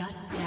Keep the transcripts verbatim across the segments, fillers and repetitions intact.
Shut down.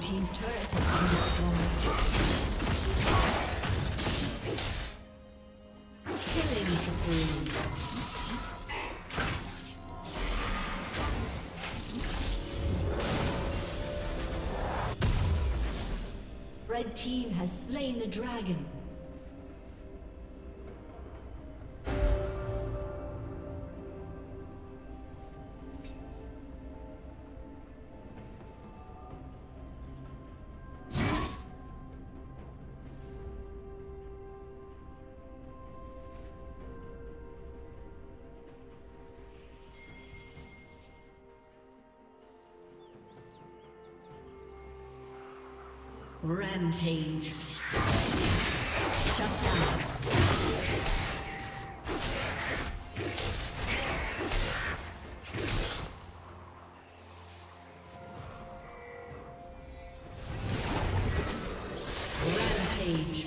team's turret has been destroyed. Killing spree. Red team has slain the dragon. Rampage. Shut down. Rampage.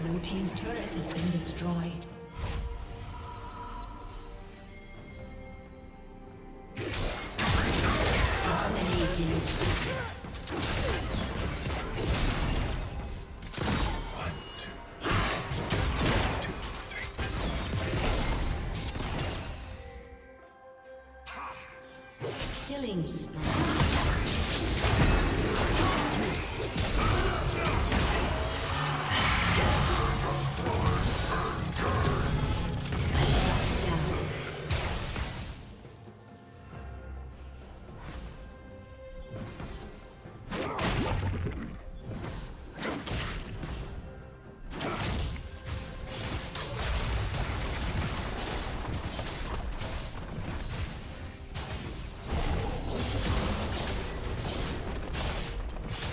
Blue team's turret has been destroyed.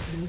Blue